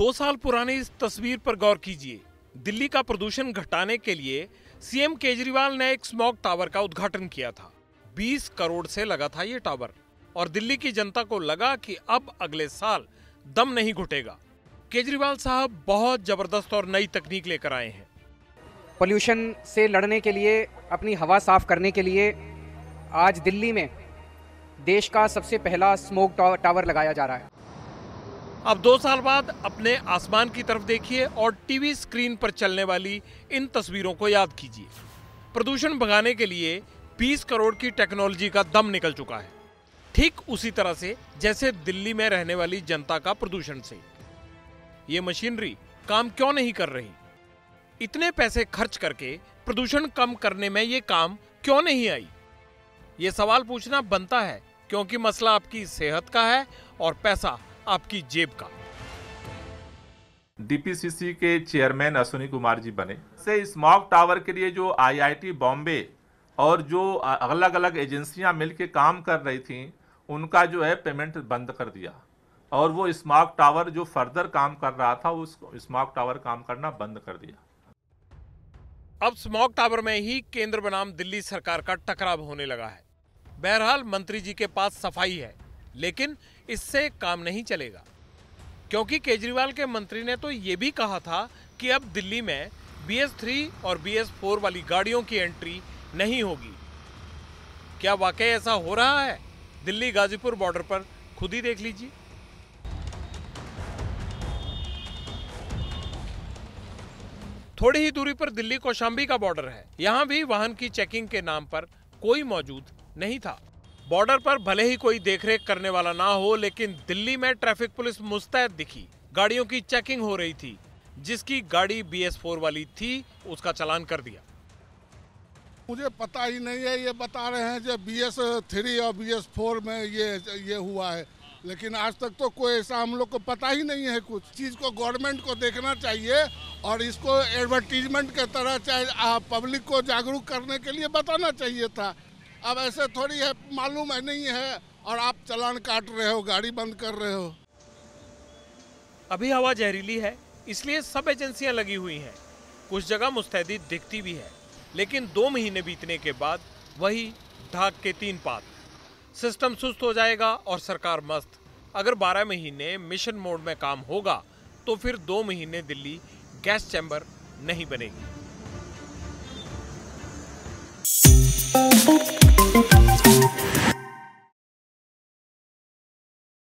2 साल पुरानी इस तस्वीर पर गौर कीजिए। दिल्ली का प्रदूषण घटाने के लिए सीएम केजरीवाल ने एक स्मॉग टावर का उद्घाटन किया था। 20 करोड़ से लगा था ये टावर और दिल्ली की जनता को लगा कि अब अगले साल दम नहीं घुटेगा। केजरीवाल साहब बहुत जबरदस्त और नई तकनीक लेकर आए हैं। पॉल्यूशन से लड़ने के लिए, अपनी हवा साफ करने के लिए आज दिल्ली में देश का सबसे पहला स्मॉग टावर लगाया जा रहा है। अब 2 साल बाद अपने आसमान की तरफ देखिए और टीवी स्क्रीन पर चलने वाली इन तस्वीरों को याद कीजिए। प्रदूषण भगाने के लिए 20 करोड़ की टेक्नोलॉजी का दम निकल चुका है, ठीक उसी तरह से जैसे दिल्ली में रहने वाली जनता का प्रदूषण से। ये मशीनरी काम क्यों नहीं कर रही? इतने पैसे खर्च करके प्रदूषण कम करने में ये काम क्यों नहीं आई? ये सवाल पूछना बनता है, क्योंकि मसला आपकी सेहत का है और पैसा आपकी जेब का। डीपीसीसी के चेयरमैन अश्विनी कुमार जी बने से स्मॉग टावर के लिए जो आईआईटी बॉम्बे और जो अलग अलग एजेंसियां मिलकर काम कर रही थीं, उनका जो है पेमेंट बंद कर दिया और वो स्मॉग टावर जो फर्दर काम कर रहा था, उस स्मॉग टावर काम करना बंद कर दिया। अब स्मॉग टावर में ही केंद्र बनाम दिल्ली सरकार का टकराव होने लगा है। बहरहाल मंत्री जी के पास सफाई है, लेकिन इससे काम नहीं चलेगा, क्योंकि केजरीवाल के मंत्री ने तो ये भी कहा था कि अब दिल्ली में BS3 और BS4 वाली गाड़ियों की एंट्री नहीं होगी। क्या वाकई ऐसा हो रहा है? दिल्ली गाजीपुर बॉर्डर पर खुद ही देख लीजिए। थोड़ी ही दूरी पर दिल्ली कौशाम्बी का बॉर्डर है। यहां भी वाहन की चेकिंग के नाम पर कोई मौजूद नहीं था। बॉर्डर पर भले ही कोई देखरेख करने वाला ना हो, लेकिन दिल्ली में ट्रैफिक पुलिस मुस्तैद दिखी। गाड़ियों की चेकिंग हो रही थी। जिसकी गाड़ी BS4 वाली थी, उसका चालान कर दिया। मुझे पता ही नहीं है, ये बता रहे हैं जो BS3 और BS4 में ये हुआ है, लेकिन आज तक तो कोई ऐसा हम लोग को पता ही नहीं है। कुछ चीज़ को गवर्नमेंट को देखना चाहिए और इसको एडवर्टीजमेंट के तरह चाहे पब्लिक को जागरूक करने के लिए बताना चाहिए था। अब ऐसे थोड़ी है, मालूम है नहीं है और आप चालान काट रहे हो, गाड़ी बंद कर रहे हो। अभी हवा जहरीली है, इसलिए सब एजेंसियां लगी हुई हैं। कुछ जगह मुस्तैदी दिखती भी है, लेकिन 2 महीने बीतने के बाद वही ढाक के 3 पात। सिस्टम सुस्त हो जाएगा और सरकार मस्त। अगर 12 महीने मिशन मोड में काम होगा तो फिर 2 महीने दिल्ली गैस चैम्बर नहीं बनेगी।